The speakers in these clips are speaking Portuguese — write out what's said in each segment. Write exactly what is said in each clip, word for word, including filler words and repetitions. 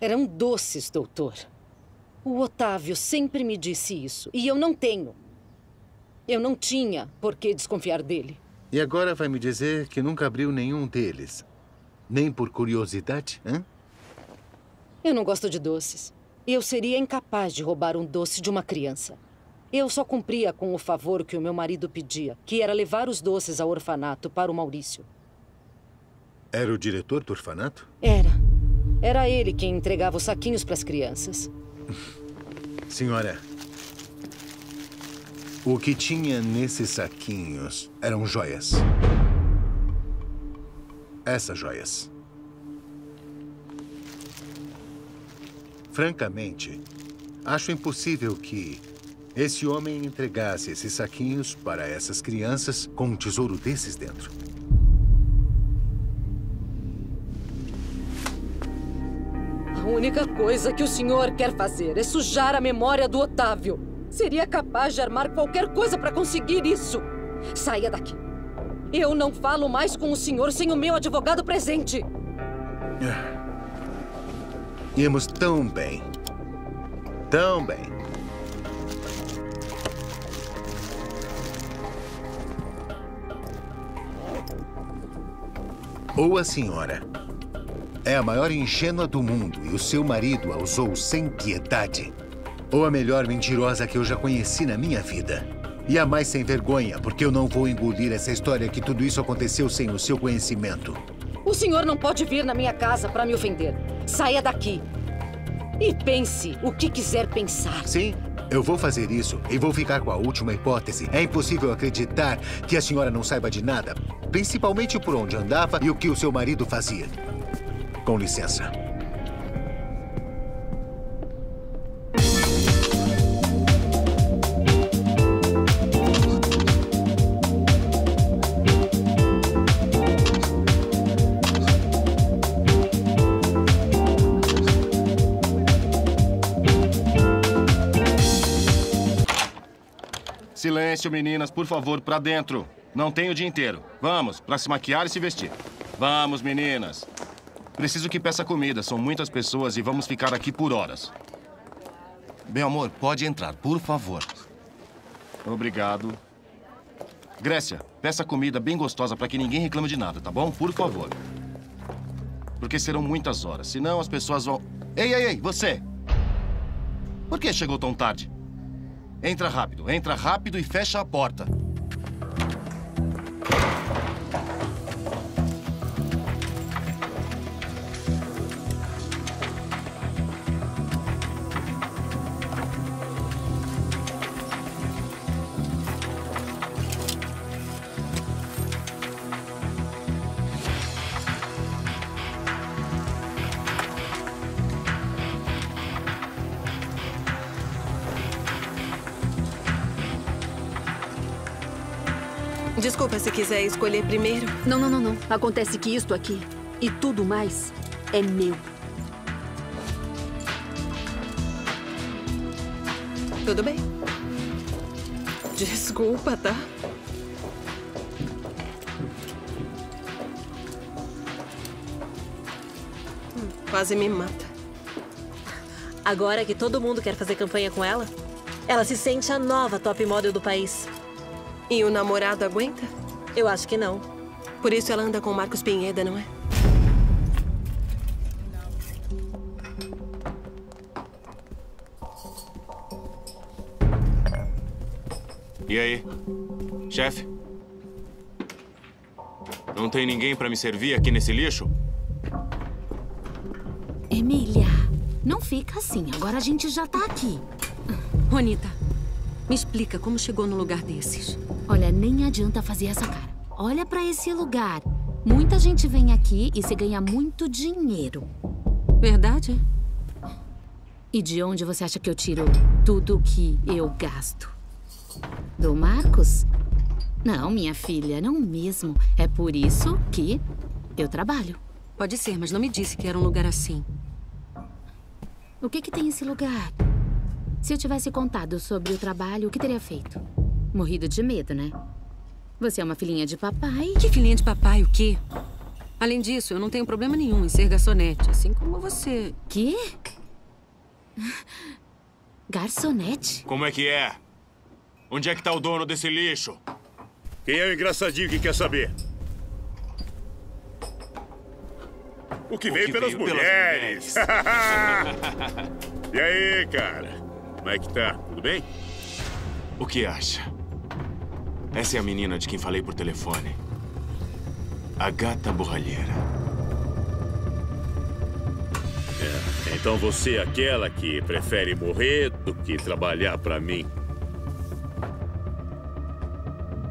Eram doces, doutor. O Otávio sempre me disse isso, e eu não tenho. Eu não tinha por que desconfiar dele. E agora vai me dizer que nunca abriu nenhum deles? Nem por curiosidade, hein? Eu não gosto de doces. Eu seria incapaz de roubar um doce de uma criança. Eu só cumpria com o favor que o meu marido pedia, que era levar os doces ao orfanato para o Maurício. Era o diretor do orfanato? Era. Era ele quem entregava os saquinhos para as crianças. Senhora, o que tinha nesses saquinhos eram joias. Essas joias. Francamente, acho impossível que esse homem entregasse esses saquinhos para essas crianças com um tesouro desses dentro. A única coisa que o senhor quer fazer é sujar a memória do Otávio. Seria capaz de armar qualquer coisa para conseguir isso. Saia daqui. Eu não falo mais com o senhor sem o meu advogado presente. Íamos tão bem. Tão bem. Ou a senhora é a maior ingênua do mundo e o seu marido a usou sem piedade. Ou a melhor mentirosa que eu já conheci na minha vida. E a mais sem vergonha, porque eu não vou engolir essa história que tudo isso aconteceu sem o seu conhecimento. O senhor não pode vir na minha casa para me ofender. Saia daqui. E pense o que quiser pensar. Sim, eu vou fazer isso e vou ficar com a última hipótese. É impossível acreditar que a senhora não saiba de nada, principalmente por onde andava e o que o seu marido fazia. Com licença. Silêncio, meninas, por favor, pra dentro. Não tem o dia inteiro. Vamos, pra se maquiar e se vestir. Vamos, meninas. Preciso que peça comida. São muitas pessoas e vamos ficar aqui por horas. Meu amor, pode entrar, por favor. Obrigado. Grécia, peça comida bem gostosa para que ninguém reclame de nada, tá bom? Por favor. Porque serão muitas horas, senão as pessoas vão... Ei, ei, ei, você! Por que chegou tão tarde? Entra rápido, entra rápido e fecha a porta. Desculpa se quiser escolher primeiro. Não, não, não, não. Acontece que isto aqui e tudo mais é meu. Tudo bem? Desculpa, tá? Hum, quase me mata. Agora que todo mundo quer fazer campanha com ela, ela se sente a nova top model do país. E o namorado aguenta? Eu acho que não. Por isso ela anda com o Marcos Pinheira, não é? E aí? Chefe? Não tem ninguém pra me servir aqui nesse lixo? Emília, não fica assim. Agora a gente já tá aqui. Ronita, me explica como chegou num lugar desses. Olha, nem adianta fazer essa cara. Olha pra esse lugar. Muita gente vem aqui e se ganha muito dinheiro. Verdade? E de onde você acha que eu tiro tudo que eu gasto? Do Marcos? Não, minha filha, não mesmo. É por isso que eu trabalho. Pode ser, mas não me disse que era um lugar assim. O que que tem esse lugar? Se eu tivesse contado sobre o trabalho, o que teria feito? Morrido de medo, né? Você é uma filhinha de papai. Que filhinha de papai? O quê? Além disso, eu não tenho problema nenhum em ser garçonete, assim como você. Quê? Garçonete? Como é que é? Onde é que tá o dono desse lixo? Quem é o engraçadinho que quer saber? O que, o veio, que pelas veio pelas mulheres. E aí, cara? Como é que tá? Tudo bem? O que acha? Essa é a menina de quem falei por telefone. A gata borralheira. É, então você é aquela que prefere morrer do que trabalhar pra mim.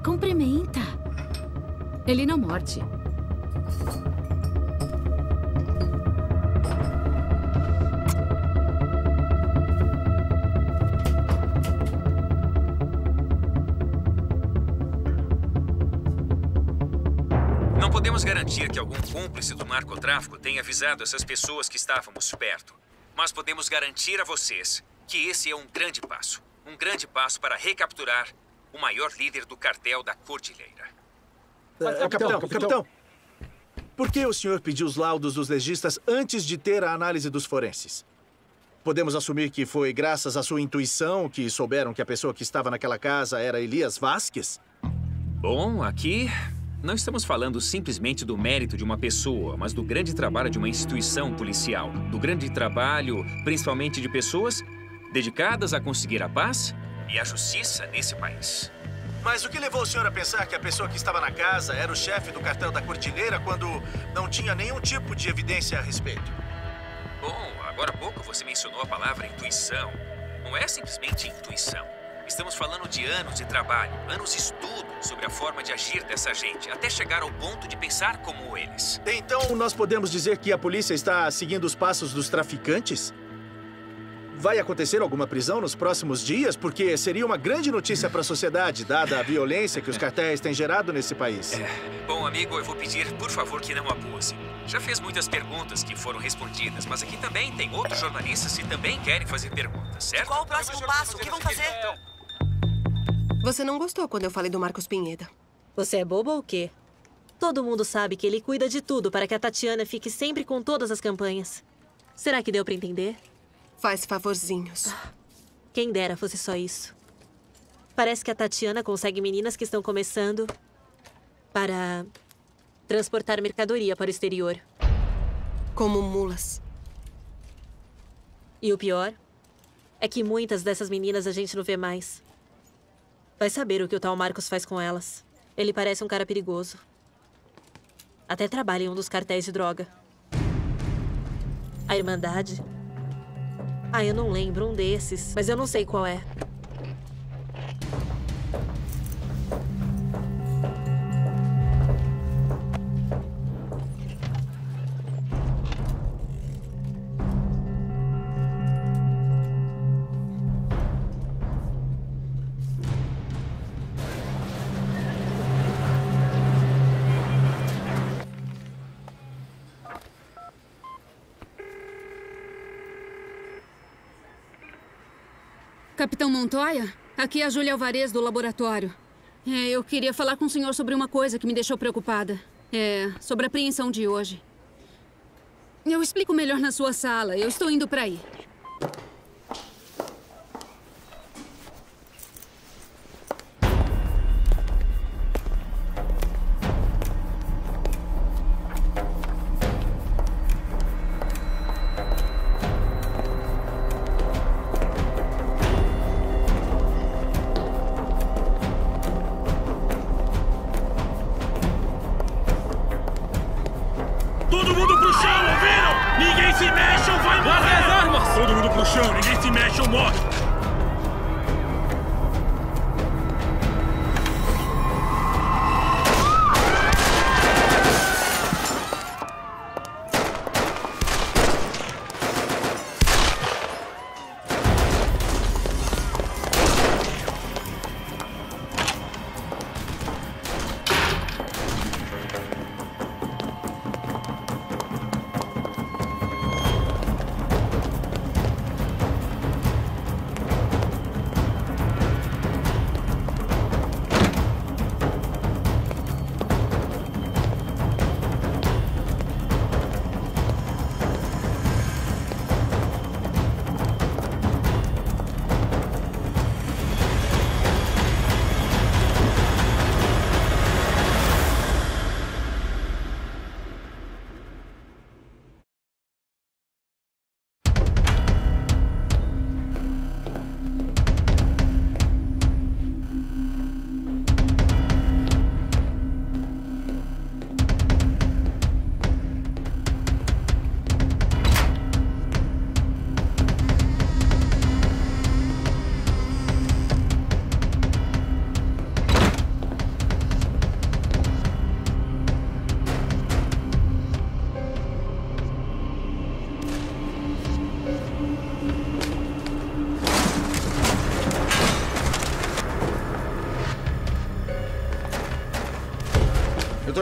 Cumprimenta. Ele não morde. Podemos garantir que algum cúmplice do narcotráfico tenha avisado essas pessoas que estávamos perto. Mas podemos garantir a vocês que esse é um grande passo. Um grande passo para recapturar o maior líder do cartel da Cordilheira. Mas, capitão, capitão, capitão, capitão, por que o senhor pediu os laudos dos legistas antes de ter a análise dos forenses? Podemos assumir que foi graças à sua intuição que souberam que a pessoa que estava naquela casa era Elias Vázquez? Bom, aqui... não estamos falando simplesmente do mérito de uma pessoa, mas do grande trabalho de uma instituição policial. Do grande trabalho, principalmente de pessoas dedicadas a conseguir a paz e a justiça nesse país. Mas o que levou o senhor a pensar que a pessoa que estava na casa era o chefe do cartel da Cordilheira quando não tinha nenhum tipo de evidência a respeito? Bom, agora há pouco você mencionou a palavra intuição. Não é simplesmente intuição. Estamos falando de anos de trabalho, anos de estudo sobre a forma de agir dessa gente, até chegar ao ponto de pensar como eles. Então, nós podemos dizer que a polícia está seguindo os passos dos traficantes? Vai acontecer alguma prisão nos próximos dias? Porque seria uma grande notícia para a sociedade, dada a violência que os cartéis têm gerado nesse país. É. Bom, amigo, eu vou pedir, por favor, que não abuse. Já fez muitas perguntas que foram respondidas, mas aqui também tem outros jornalistas que também querem fazer perguntas, certo? Qual o próximo passo? O que vão fazer? Então? Você não gostou quando eu falei do Marcos Pinheira. Você é boba ou quê? Todo mundo sabe que ele cuida de tudo para que a Tatiana fique sempre com todas as campanhas. Será que deu para entender? Faz favorzinhos. Quem dera fosse só isso. Parece que a Tatiana consegue meninas que estão começando para transportar mercadoria para o exterior. Como mulas. E o pior é que muitas dessas meninas a gente não vê mais. Vai saber o que o tal Marcos faz com elas. Ele parece um cara perigoso. Até trabalha em um dos cartéis de droga. A Irmandade? Ah, eu não lembro um desses, mas eu não sei qual é. Capitão Montoya? Aqui é a Júlia Álvarez, do laboratório. É, eu queria falar com o senhor sobre uma coisa que me deixou preocupada. É, sobre a apreensão de hoje. Eu explico melhor na sua sala. Eu estou indo para aí. chão, ninguém se mexe ou morre!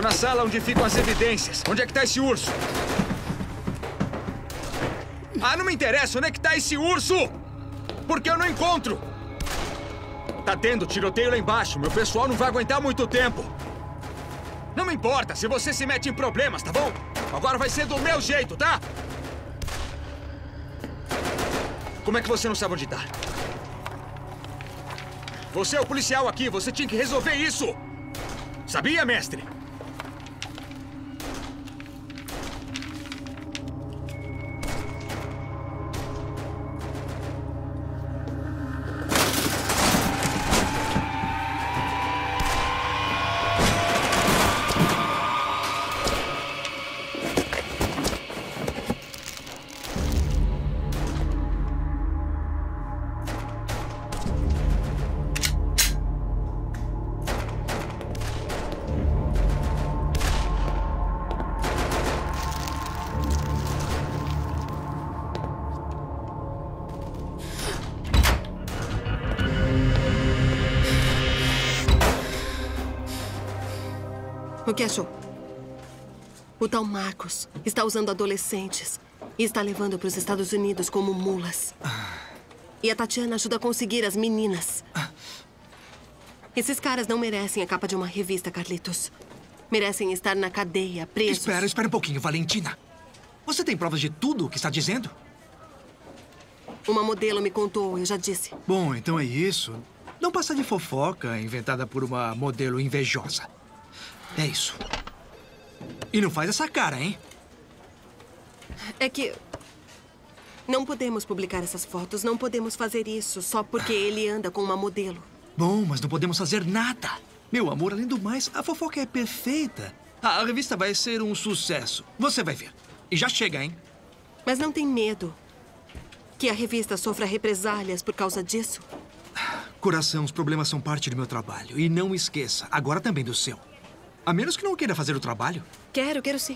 Na sala onde ficam as evidências. Onde é que tá esse urso? Ah, não me interessa. Onde é que tá esse urso? Porque eu não encontro. Tá tendo tiroteio lá embaixo. Meu pessoal não vai aguentar muito tempo. Não me importa se você se mete em problemas, tá bom? Agora vai ser do meu jeito, tá? Como é que você não sabe onde tá? Você é o policial aqui. Você tinha que resolver isso. Sabia, mestre? O que achou? O tal Marcos está usando adolescentes e está levando para os Estados Unidos como mulas. E a Tatiana ajuda a conseguir as meninas. Esses caras não merecem a capa de uma revista, Carlitos. Merecem estar na cadeia, presos. Espera, espera um pouquinho, Valentina. Você tem provas de tudo o que está dizendo? Uma modelo me contou, eu já disse. Bom, então é isso. Não passa de fofoca inventada por uma modelo invejosa. É isso. E não faz essa cara, hein? É que... não podemos publicar essas fotos, não podemos fazer isso só porque ele anda com uma modelo. Bom, mas não podemos fazer nada. Meu amor, além do mais, a fofoca é perfeita. Ah, a revista vai ser um sucesso. Você vai ver. E já chega, hein? Mas não tem medo que a revista sofra represálias por causa disso? Coração, os problemas são parte do meu trabalho. E não esqueça, agora também do seu. A menos que não queira fazer o trabalho. Quero, quero sim.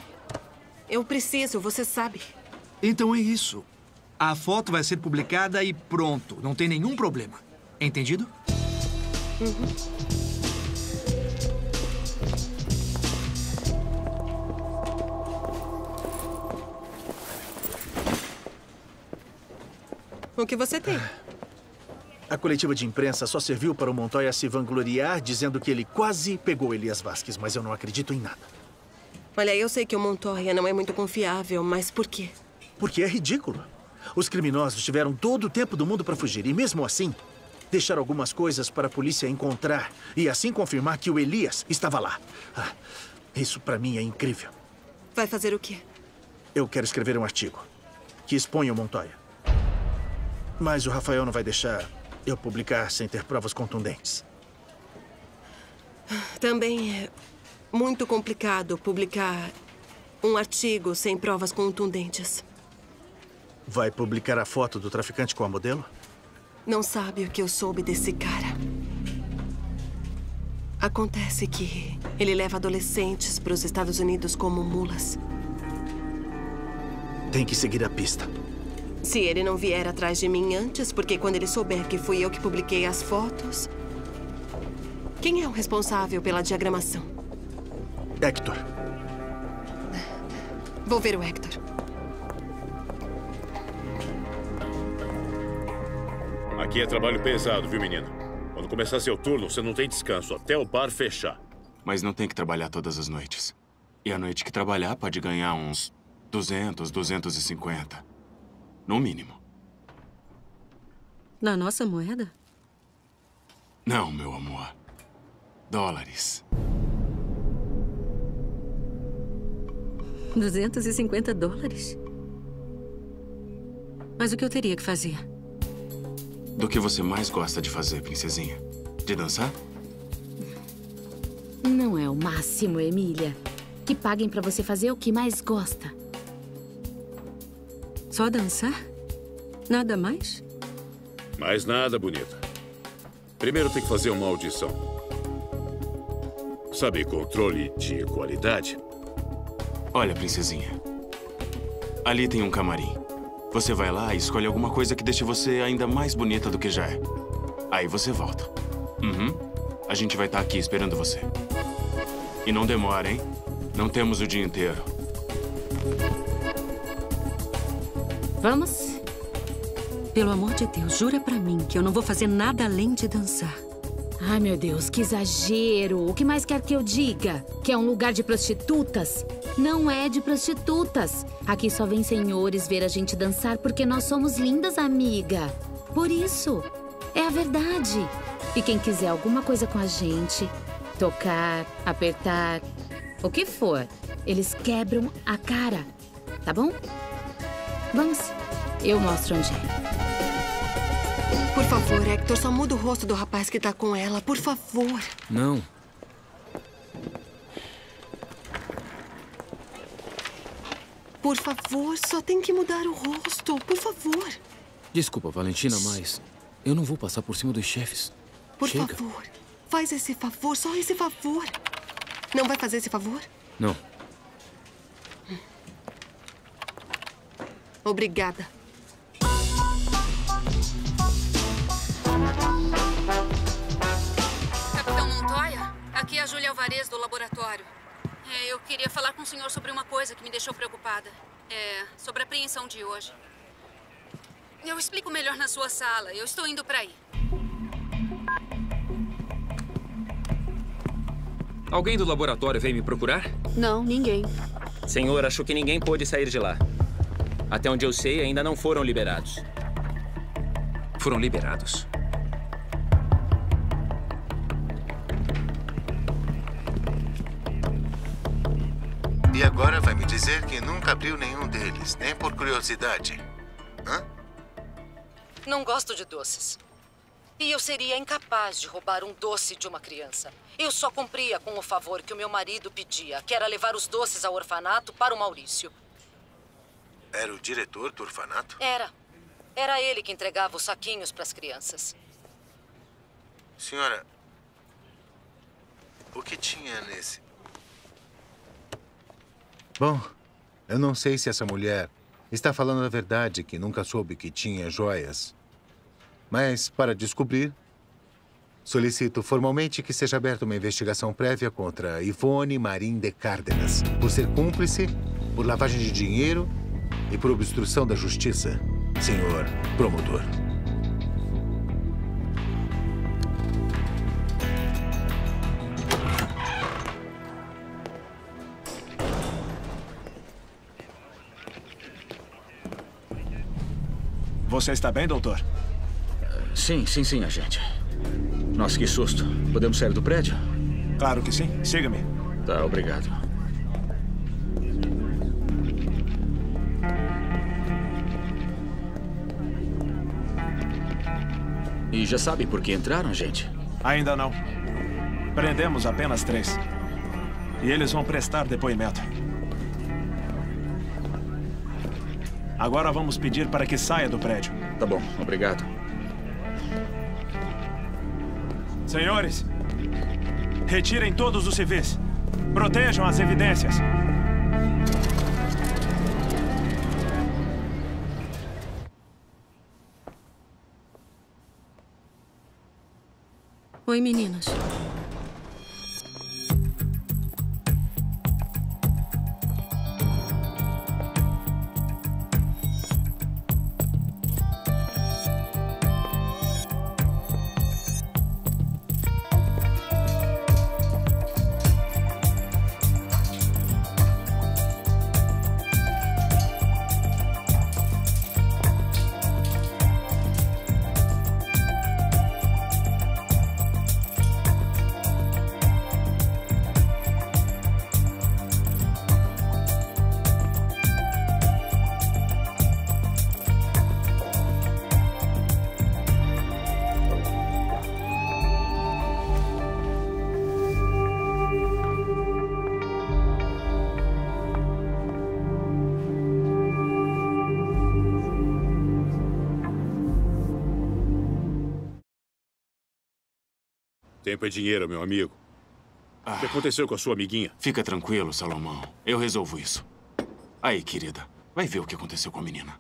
Eu preciso, você sabe. Então é isso. A foto vai ser publicada e pronto. Não tem nenhum problema. Entendido? Uhum. O que você tem? A coletiva de imprensa só serviu para o Montoya se vangloriar, dizendo que ele quase pegou Elias Vázquez, mas eu não acredito em nada. Olha, eu sei que o Montoya não é muito confiável, mas por quê? Porque é ridículo. Os criminosos tiveram todo o tempo do mundo para fugir e, mesmo assim, deixaram algumas coisas para a polícia encontrar e, assim, confirmar que o Elias estava lá. Ah, isso, para mim, é incrível. Vai fazer o quê? Eu quero escrever um artigo que exponha o Montoya. Mas o Rafael não vai deixar... eu publicar sem ter provas contundentes. Também é muito complicado publicar um artigo sem provas contundentes. Vai publicar a foto do traficante com a modelo? Não sabe o que eu soube desse cara. Acontece que ele leva adolescentes para os Estados Unidos como mulas. Tem que seguir a pista. Se ele não vier atrás de mim antes, porque quando ele souber que fui eu que publiquei as fotos... Quem é o responsável pela diagramação? Hector. Vou ver o Hector. Aqui é trabalho pesado, viu, menina? Quando começar seu turno, você não tem descanso até o bar fechar. Mas não tem que trabalhar todas as noites. E a noite que trabalhar pode ganhar uns duzentos, duzentos e cinquenta. No mínimo. Na nossa moeda? Não, meu amor. Dólares. duzentos e cinquenta dólares? Mas o que eu teria que fazer? Do que você mais gosta de fazer, princesinha? De dançar? Não é o máximo, Emília. Que paguem pra você fazer o que mais gosta. Só dançar? Nada mais? Mais nada, bonita. Primeiro tem que fazer uma audição. Sabe, controle de qualidade? Olha, princesinha. Ali tem um camarim. Você vai lá e escolhe alguma coisa que deixe você ainda mais bonita do que já é. Aí você volta. Uhum. A gente vai estar aqui esperando você. E não demora, hein? Não temos o dia inteiro. Vamos? Pelo amor de Deus, jura pra mim que eu não vou fazer nada além de dançar. Ai, meu Deus, que exagero. O que mais quer que eu diga? Que é um lugar de prostitutas? Não é de prostitutas. Aqui só vem senhores ver a gente dançar porque nós somos lindas, amiga. Por isso, é a verdade. E quem quiser alguma coisa com a gente, tocar, apertar, o que for, eles quebram a cara, tá bom? Vamos, eu mostro onde é. Por favor, Hector, só muda o rosto do rapaz que tá com ela, por favor. Não. Por favor, só tem que mudar o rosto, por favor. Desculpa, Valentina, mas eu não vou passar por cima dos chefes. Por Chega. favor, faz esse favor, só esse favor. Não vai fazer esse favor? Não. Obrigada. Capitão Montoya, aqui é a Júlia Álvarez do laboratório. É, eu queria falar com o senhor sobre uma coisa que me deixou preocupada. É, sobre a apreensão de hoje. Eu explico melhor na sua sala. Eu estou indo para aí. Alguém do laboratório veio me procurar? Não, ninguém. Senhor, acho que ninguém pôde sair de lá. Até onde eu sei, ainda não foram liberados. Foram liberados. E agora vai me dizer que nunca abriu nenhum deles, nem por curiosidade. Hã? Não gosto de doces. E eu seria incapaz de roubar um doce de uma criança. Eu só cumpria com o favor que o meu marido pedia, que era levar os doces ao orfanato para o Maurício. Era o diretor do orfanato? Era. Era ele que entregava os saquinhos para as crianças. Senhora, o que tinha nesse... Bom, eu não sei se essa mulher está falando a verdade que nunca soube que tinha joias. Mas, para descobrir, solicito formalmente que seja aberta uma investigação prévia contra Ivone Marin de Cárdenas por ser cúmplice, por lavagem de dinheiro e por obstrução da justiça, senhor promotor. Você está bem, doutor? Sim, sim, sim, agente. Nossa, que susto. Podemos sair do prédio? Claro que sim. Siga-me. Tá, obrigado. E já sabe por que entraram, agente? Ainda não. Prendemos apenas três. E eles vão prestar depoimento. Agora vamos pedir para que saia do prédio. Tá bom, obrigado. Senhores, retirem todos os civis. Protejam as evidências. Oi, meninas. Tempo é dinheiro, meu amigo. Ah. O que aconteceu com a sua amiguinha? Fica tranquilo, Salomão. Eu resolvo isso. Aí, querida, vai ver o que aconteceu com a menina.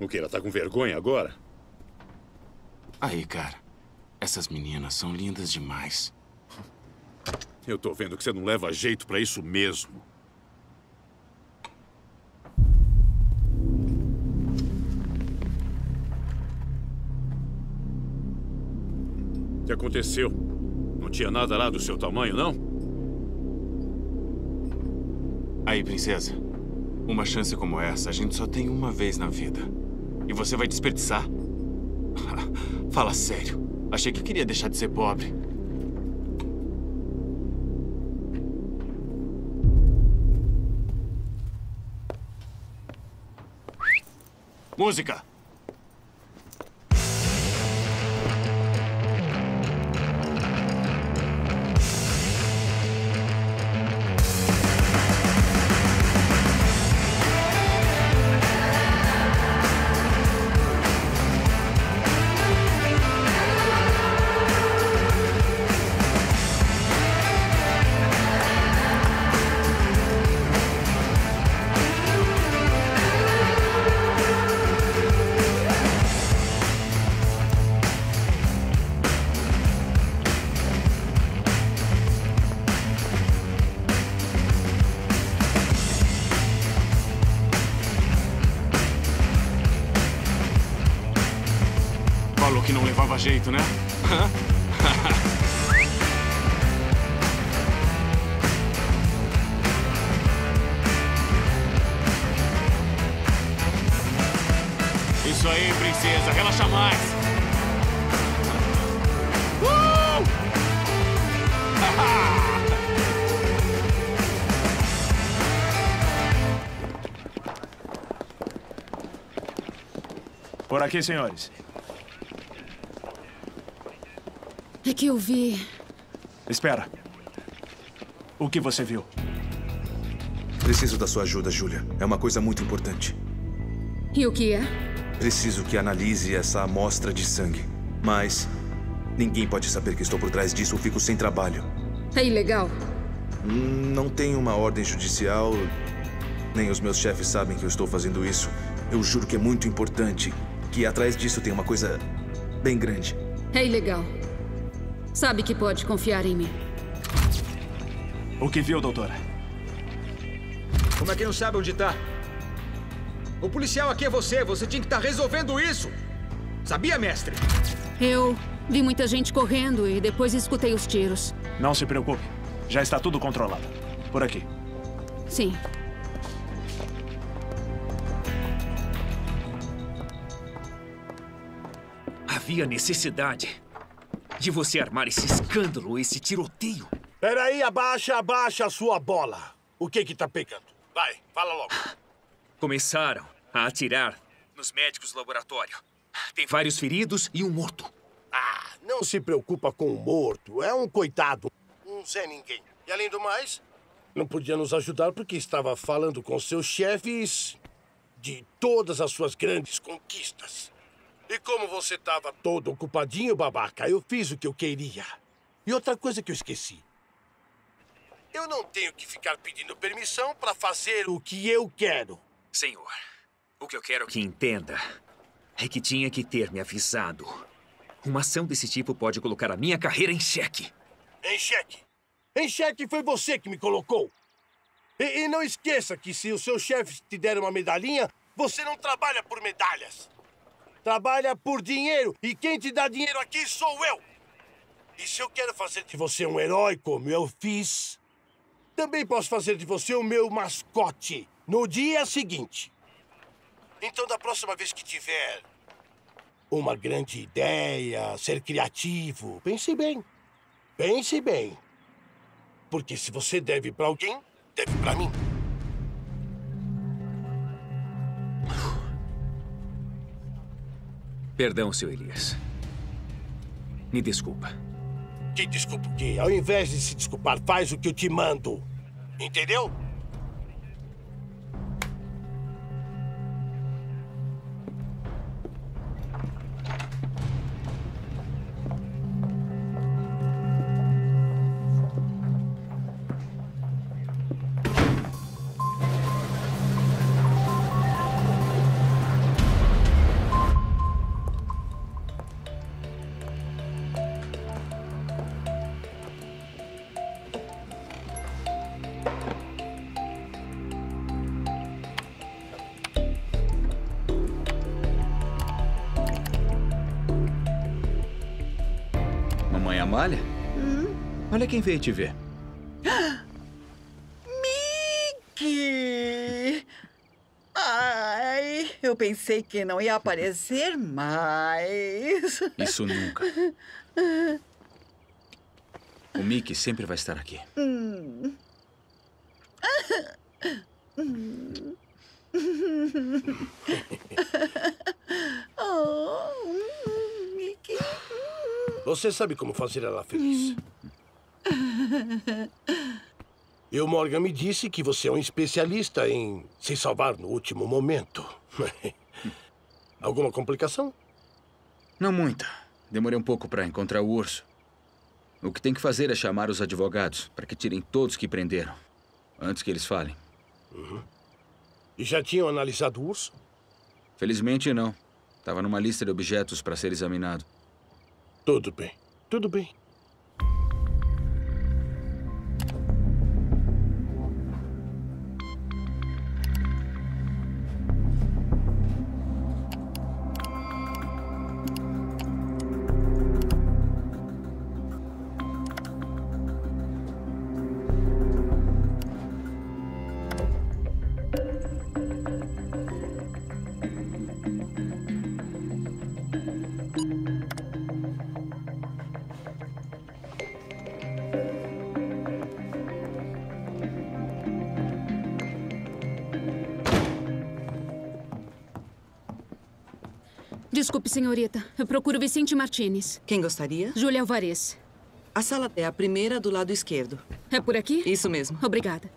O que, ela tá com vergonha agora? Aí, cara. Essas meninas são lindas demais. Eu tô vendo que você não leva jeito pra isso mesmo. O que aconteceu? Não tinha nada lá do seu tamanho, não? Aí, princesa. Uma chance como essa a gente só tem uma vez na vida. E você vai desperdiçar? Fala sério. Achei que queria deixar de ser pobre. Música! Jeito, né? Isso aí, princesa, relaxa mais. Uh! Por aqui, senhores. É que eu vi... Espera. O que você viu? Preciso da sua ajuda, Júlia. É uma coisa muito importante. E o que é? Preciso que analise essa amostra de sangue. Mas ninguém pode saber que estou por trás disso ou fico sem trabalho. É ilegal? Não tem uma ordem judicial. Nem os meus chefes sabem que eu estou fazendo isso. Eu juro que é muito importante. Que atrás disso tem uma coisa bem grande. É ilegal. Sabe que pode confiar em mim. O que viu, doutora? Como é que não sabe onde tá? O policial aqui é você. Você tinha que estar resolvendo isso. Sabia, mestre? Eu vi muita gente correndo e depois escutei os tiros. Não se preocupe. Já está tudo controlado. Por aqui. Sim. Havia necessidade de você armar esse escândalo, esse tiroteio. Peraí, abaixa, abaixa a sua bola. O que que tá pegando? Vai, fala logo. Começaram a atirar nos médicos do laboratório. Tem vários feridos e um morto. Ah, não se preocupa com o morto. É um coitado. Um Zé Ninguém. E além do mais, Não podia nos ajudar porque estava falando com seus chefes de todas as suas grandes conquistas. E como você estava todo ocupadinho, babaca, eu fiz o que eu queria. E outra coisa que eu esqueci. Eu não tenho que ficar pedindo permissão para fazer o que eu quero. Senhor, o que eu quero que entenda é que tinha que ter me avisado. Uma ação desse tipo pode colocar a minha carreira em xeque. Em xeque? Em xeque foi você que me colocou. E, e não esqueça que se os seus chefes te deram uma medalhinha, você não trabalha por medalhas. Trabalha por dinheiro. E quem te dá dinheiro aqui sou eu. E se eu quero fazer de você um herói como eu fiz, também posso fazer de você o meu mascote no dia seguinte. Então, da próxima vez que tiver uma grande ideia, ser criativo, pense bem. Pense bem. Porque se você deve pra alguém, deve pra mim. Perdão, seu Elias. Me desculpa. Que desculpa o quê? Ao invés de se desculpar, faz o que eu te mando. Entendeu? Olha quem veio te ver. Mickey! Ai, eu pensei que não ia aparecer mais. Isso nunca. O Mickey sempre vai estar aqui. Oh, Mickey. Você sabe como fazer ela feliz. E o Morgan me disse que você é um especialista em se salvar no último momento. Alguma complicação? Não muita. Demorei um pouco para encontrar o urso. O que tem que fazer é chamar os advogados para que tirem todos que prenderam, antes que eles falem. Uhum. E já tinham analisado o urso? Felizmente não. Estava numa lista de objetos para ser examinado. Tudo bem, tudo bem. Desculpe, senhorita. Eu procuro Vicente Martínez. Quem gostaria? Júlia Álvarez. A sala é a primeira do lado esquerdo. É por aqui? Isso mesmo. Obrigada.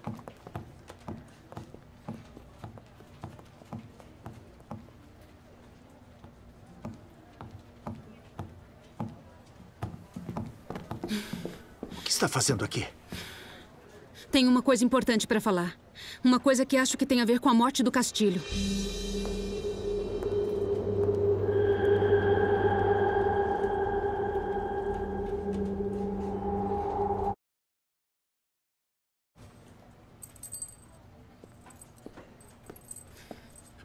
O que está fazendo aqui? Tenho uma coisa importante para falar. Uma coisa que acho que tem a ver com a morte do Castilho.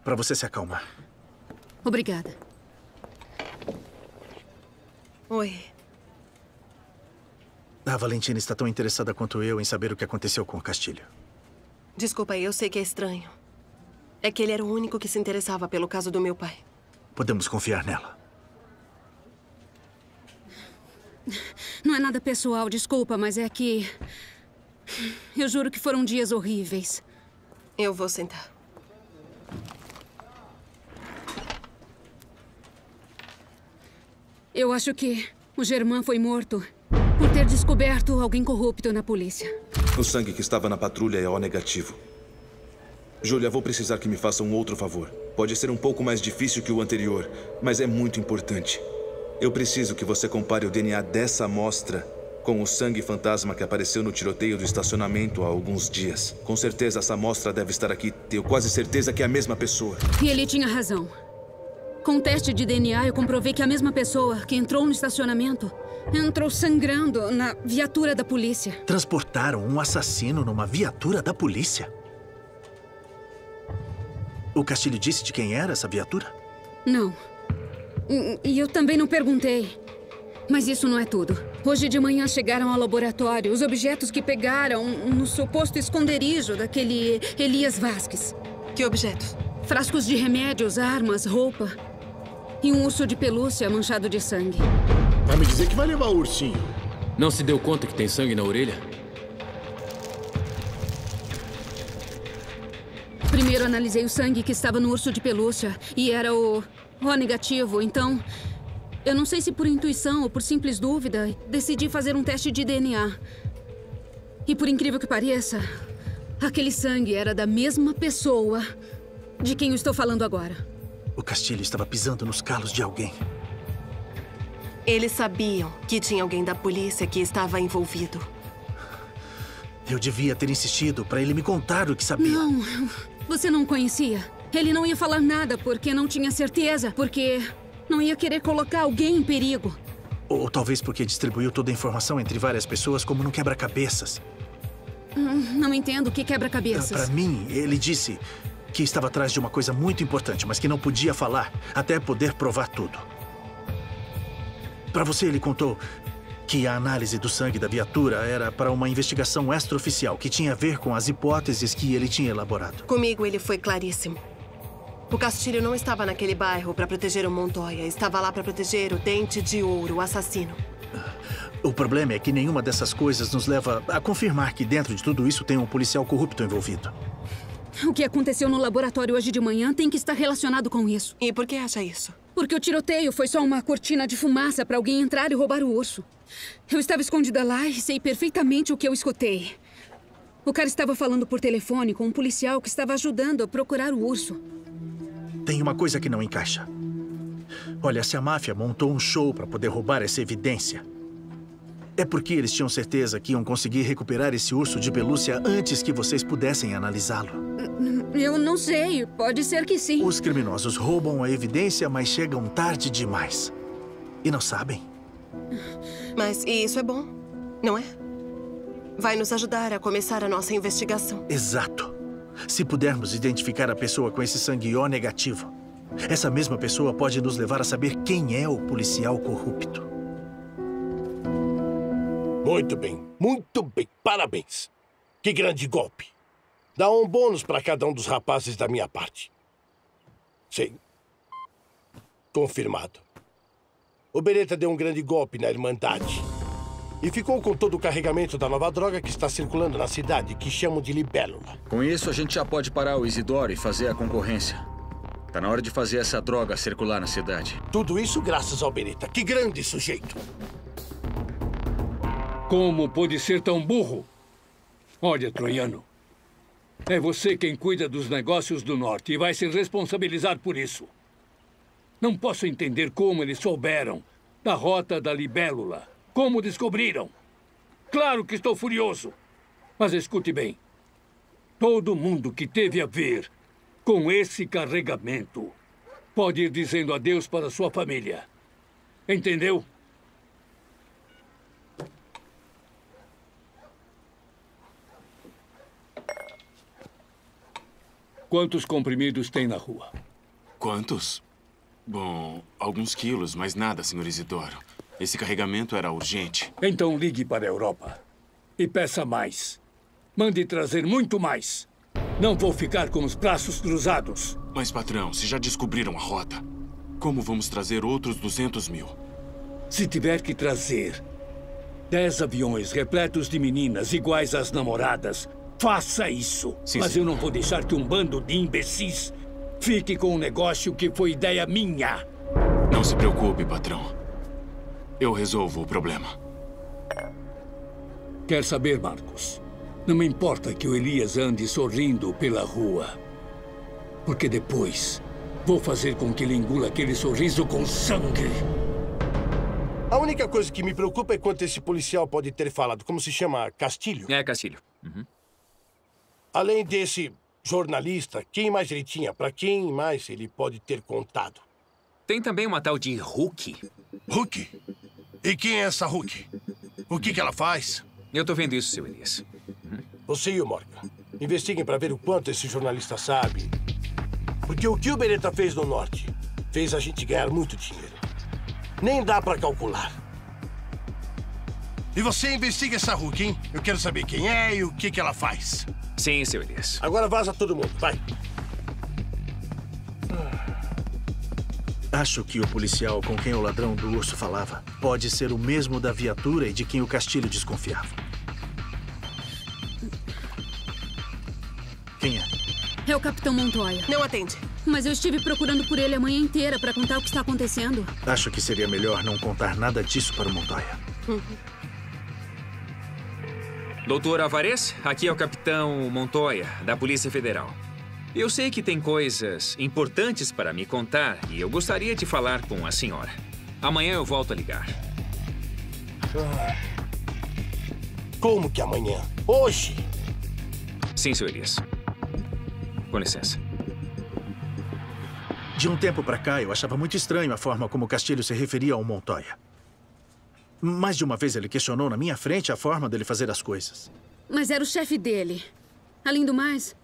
Para você se acalmar. Obrigada. Oi. A Valentina está tão interessada quanto eu em saber o que aconteceu com o Castilho. Desculpa, eu sei que é estranho. É que ele era o único que se interessava pelo caso do meu pai. Podemos confiar nela. Não é nada pessoal, desculpa, mas é que... eu juro que foram dias horríveis. Eu vou sentar. Eu acho que o Germán foi morto por ter descoberto alguém corrupto na polícia. O sangue que estava na patrulha é O negativo. Júlia, vou precisar que me faça um outro favor. Pode ser um pouco mais difícil que o anterior, mas é muito importante. Eu preciso que você compare o D N A dessa amostra com o sangue fantasma que apareceu no tiroteio do estacionamento há alguns dias. Com certeza essa amostra deve estar aqui. Tenho quase certeza que é a mesma pessoa. E ele tinha razão. Com um teste de D N A eu comprovei que a mesma pessoa que entrou no estacionamento entrou sangrando na viatura da polícia. Transportaram um assassino numa viatura da polícia? O Castilho disse de quem era essa viatura? Não. E eu também não perguntei. Mas isso não é tudo. Hoje de manhã chegaram ao laboratório os objetos que pegaram no suposto esconderijo daquele Elias Vázquez. Que objetos? Frascos de remédios, armas, roupa e um urso de pelúcia manchado de sangue. Vai me dizer que vai levar o ursinho. Não se deu conta que tem sangue na orelha? Primeiro analisei o sangue que estava no urso de pelúcia e era o... O negativo, então, eu não sei se por intuição ou por simples dúvida, decidi fazer um teste de D N A. E por incrível que pareça, aquele sangue era da mesma pessoa de quem eu estou falando agora. O Castilho estava pisando nos calos de alguém. Eles sabiam que tinha alguém da polícia que estava envolvido. Eu devia ter insistido para ele me contar o que sabia. Não, você não conhecia. Ele não ia falar nada porque não tinha certeza, porque não ia querer colocar alguém em perigo. Ou talvez porque distribuiu toda a informação entre várias pessoas como no quebra-cabeças. Não, não entendo o que quebra-cabeças. Para mim, ele disse que estava atrás de uma coisa muito importante, mas que não podia falar até poder provar tudo. Para você, ele contou que a análise do sangue da viatura era para uma investigação extraoficial que tinha a ver com as hipóteses que ele tinha elaborado. Comigo, ele foi claríssimo. O Castilho não estava naquele bairro para proteger o Montoya. Estava lá para proteger o Dente de Ouro, o assassino. O problema é que nenhuma dessas coisas nos leva a confirmar que dentro de tudo isso tem um policial corrupto envolvido. O que aconteceu no laboratório hoje de manhã tem que estar relacionado com isso. E por que acha isso? Porque o tiroteio foi só uma cortina de fumaça para alguém entrar e roubar o urso. Eu estava escondida lá e sei perfeitamente o que eu escutei. O cara estava falando por telefone com um policial que estava ajudando a procurar o urso. Tem uma coisa que não encaixa. Olha, se a máfia montou um show para poder roubar essa evidência, é porque eles tinham certeza que iam conseguir recuperar esse urso de pelúcia antes que vocês pudessem analisá-lo. Eu não sei. Pode ser que sim. Os criminosos roubam a evidência, mas chegam tarde demais. E não sabem. Mas isso é bom, não é? Vai nos ajudar a começar a nossa investigação. Exato. Se pudermos identificar a pessoa com esse sangue O negativo, essa mesma pessoa pode nos levar a saber quem é o policial corrupto. Muito bem, muito bem. Parabéns. Que grande golpe. Dá um bônus para cada um dos rapazes da minha parte. Sim. Confirmado. O Beretta deu um grande golpe na Irmandade. E ficou com todo o carregamento da nova droga que está circulando na cidade, que chamam de libélula. Com isso, a gente já pode parar o Isidoro e fazer a concorrência. Tá na hora de fazer essa droga circular na cidade. Tudo isso graças ao Beretta. Que grande sujeito! Como pode ser tão burro? Olha, Troiano, é você quem cuida dos negócios do Norte e vai se responsabilizar por isso. Não posso entender como eles souberam da rota da libélula. Como descobriram? Claro que estou furioso. Mas escute bem. Todo mundo que teve a ver com esse carregamento pode ir dizendo adeus para sua família. Entendeu? Quantos comprimidos tem na rua? Quantos? Bom, alguns quilos, mas nada, senhor Isidoro. Esse carregamento era urgente. Então ligue para a Europa e peça mais. Mande trazer muito mais. Não vou ficar com os braços cruzados. Mas, patrão, se já descobriram a rota, como vamos trazer outros duzentos mil? Se tiver que trazer dez aviões repletos de meninas iguais às namoradas, faça isso. Sim, mas sim. Eu não vou deixar que um bando de imbecis fique com um negócio que foi ideia minha. Não se preocupe, patrão. Eu resolvo o problema. Quer saber, Marcos? Não me importa que o Elias ande sorrindo pela rua. Porque depois, vou fazer com que ele engula aquele sorriso com sangue. A única coisa que me preocupa é quanto esse policial pode ter falado. Como se chama? Castilho? É, Castilho. Uhum. Além desse jornalista, quem mais ele tinha? Para quem mais ele pode ter contado? Tem também uma tal de Hulk. Hulk? E quem é essa Hulk? O que, que ela faz? Eu tô vendo isso, seu Elias. Uhum. Você e o Morgan, investiguem para ver o quanto esse jornalista sabe. Porque o que o Beretta fez no Norte fez a gente ganhar muito dinheiro. Nem dá para calcular. E você investiga essa Hulk, hein? Eu quero saber quem é e o que, que ela faz. Sim, seu Elias. Agora vaza todo mundo, vai. Acho que o policial com quem o ladrão do urso falava pode ser o mesmo da viatura e de quem o Castilho desconfiava. Quem é? É o Capitão Montoya. Não atende. Mas eu estive procurando por ele a manhã inteira para contar o que está acontecendo. Acho que seria melhor não contar nada disso para o Montoya. Uhum. Doutor Álvarez, aqui é o Capitão Montoya, da Polícia Federal. Eu sei que tem coisas importantes para me contar e eu gostaria de falar com a senhora. Amanhã eu volto a ligar. Ah. Como que amanhã? Hoje? Sim, seu Elias. Com licença. De um tempo para cá, eu achava muito estranho a forma como Castilho se referia ao Montoya. Mais de uma vez ele questionou na minha frente a forma dele fazer as coisas. Mas era o chefe dele. Além do mais,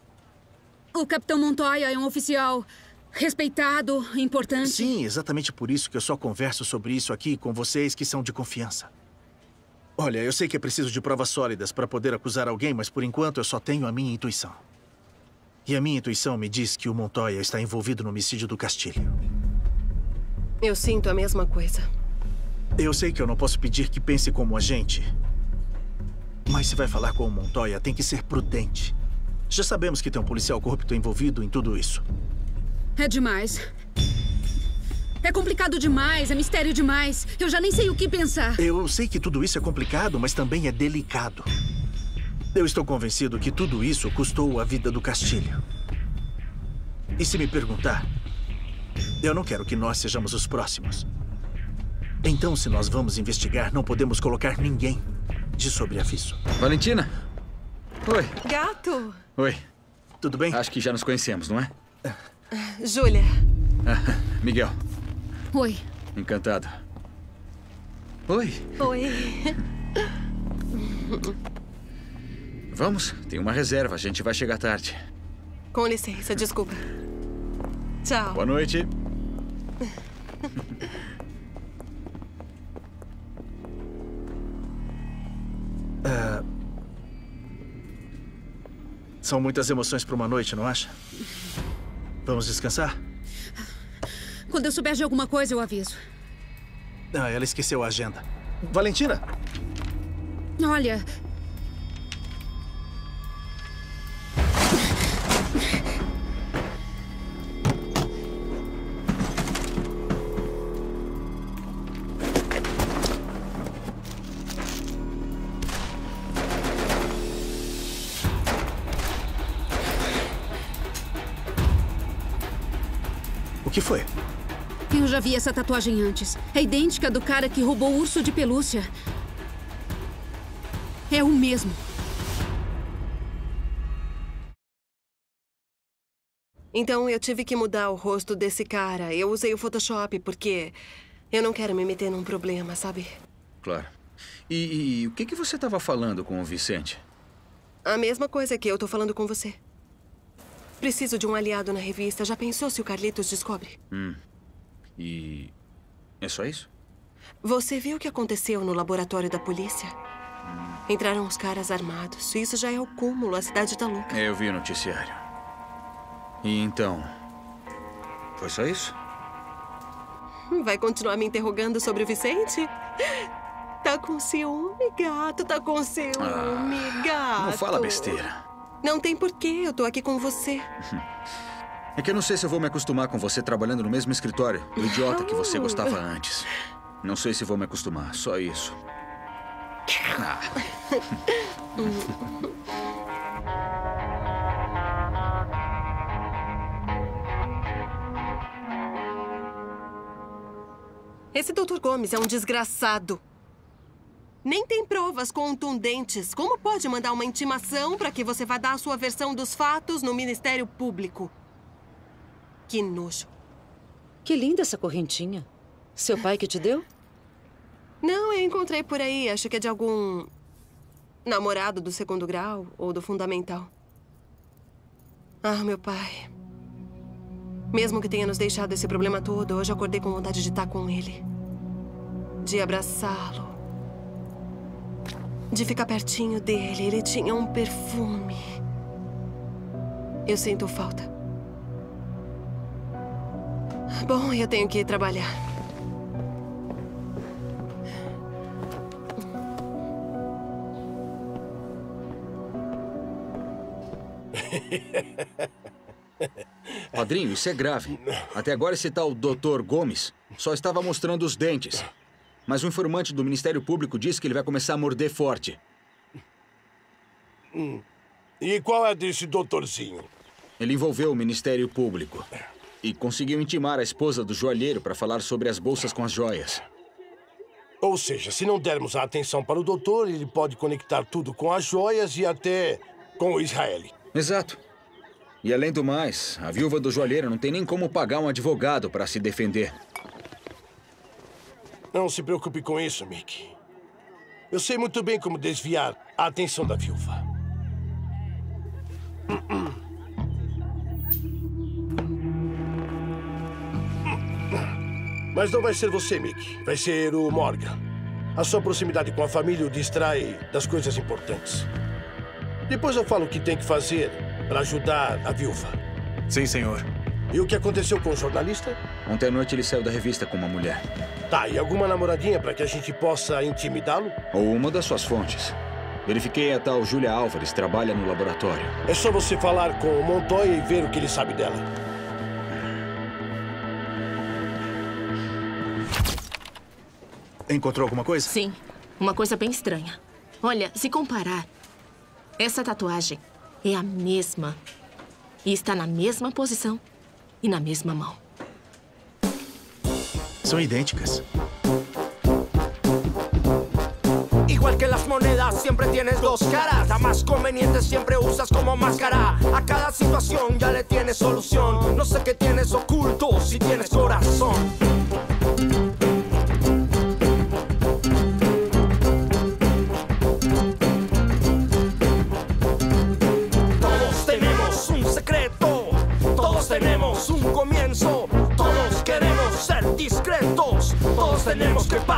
o Capitão Montoya é um oficial respeitado, importante. Sim, exatamente por isso que eu só converso sobre isso aqui com vocês que são de confiança. Olha, eu sei que é preciso de provas sólidas para poder acusar alguém, mas por enquanto eu só tenho a minha intuição. E a minha intuição me diz que o Montoya está envolvido no homicídio do Castilho. Eu sinto a mesma coisa. Eu sei que eu não posso pedir que pense como a gente. Mas se vai falar com o Montoya, tem que ser prudente. Já sabemos que tem um policial corrupto envolvido em tudo isso. É demais. É complicado demais, é mistério demais. Eu já nem sei o que pensar. Eu sei que tudo isso é complicado, mas também é delicado. Eu estou convencido que tudo isso custou a vida do Castilho. E se me perguntar, eu não quero que nós sejamos os próximos. Então, se nós vamos investigar, não podemos colocar ninguém de sobreaviso. Valentina! Oi. Gato! Oi. Tudo bem? Acho que já nos conhecemos, não é? Júlia. Ah, Miguel. Oi. Encantado. Oi. Oi. Vamos, tem uma reserva, a gente vai chegar tarde. Com licença, desculpa. Tchau. Boa noite. uh, são muitas emoções para uma noite, não acha? Vamos descansar? Quando eu souber de alguma coisa, eu aviso. Ah, ela esqueceu a agenda. Valentina! Olha... O que foi? Eu já vi essa tatuagem antes. É idêntica à do cara que roubou o urso de pelúcia. É o mesmo. Então eu tive que mudar o rosto desse cara. Eu usei o Photoshop porque eu não quero me meter num problema, sabe? Claro. E, e o que, que você estava falando com o Vicente? A mesma coisa que eu tô falando com você. Preciso de um aliado na revista. Já pensou se o Carlitos descobre? Hum. E... é só isso? Você viu o que aconteceu no laboratório da polícia? Hum. Entraram os caras armados. Isso já é o cúmulo. A cidade tá louca. Eu vi o noticiário. E então... foi só isso? Vai continuar me interrogando sobre o Vicente? Tá com ciúme, gato. Tá com ciúme, ah, gato. Não fala besteira. Não tem porquê, eu tô aqui com você. É que eu não sei se eu vou me acostumar com você trabalhando no mesmo escritório do idiota que você gostava antes. Não sei se vou me acostumar, só isso. Ah. Esse doutor Gomes é um desgraçado. Nem tem provas contundentes. Como pode mandar uma intimação para que você vá dar a sua versão dos fatos no Ministério Público? Que nojo. Que linda essa correntinha. Seu pai que te deu? Não, eu encontrei por aí. Acho que é de algum namorado do segundo grau ou do fundamental. Ah, meu pai. Mesmo que tenha nos deixado esse problema todo, hoje eu acordei com vontade de estar com ele. De abraçá-lo. De ficar pertinho dele. Ele tinha um perfume. Eu sinto falta. Bom, eu tenho que ir trabalhar. Padrinho, isso é grave. Até agora esse tal doutor Gomes só estava mostrando os dentes. Mas o informante do Ministério Público disse que ele vai começar a morder forte. Hum. E qual é desse doutorzinho? Ele envolveu o Ministério Público e conseguiu intimar a esposa do joalheiro para falar sobre as bolsas com as joias. Ou seja, se não dermos a atenção para o doutor, ele pode conectar tudo com as joias e até com o Israel. Exato. E além do mais, a viúva do joalheiro não tem nem como pagar um advogado para se defender. Não se preocupe com isso, Mickey. Eu sei muito bem como desviar a atenção da viúva. Mas não vai ser você, Mickey. Vai ser o Morgan. A sua proximidade com a família o distrai das coisas importantes. Depois eu falo o que tem que fazer para ajudar a viúva. Sim, senhor. E o que aconteceu com o jornalista? Ontem à noite ele saiu da revista com uma mulher. Tá, e alguma namoradinha para que a gente possa intimidá-lo? Ou uma das suas fontes. Verifiquei a tal Júlia Álvarez, trabalha no laboratório. É só você falar com o Montoya e ver o que ele sabe dela. Encontrou alguma coisa? Sim, uma coisa bem estranha. Olha, se comparar, essa tatuagem é a mesma. E está na mesma posição. E na mesma mão. São idênticas. Igual que las monedas, siempre tienes dos caras. La más conveniente siempre usas como máscara. A cada situación ya le tienes solución. No sé qué tienes oculto, si tienes corazón. Todos tenemos un secreto. Todos tenemos un comienzo, todos queremos ser discretos, todos tenemos que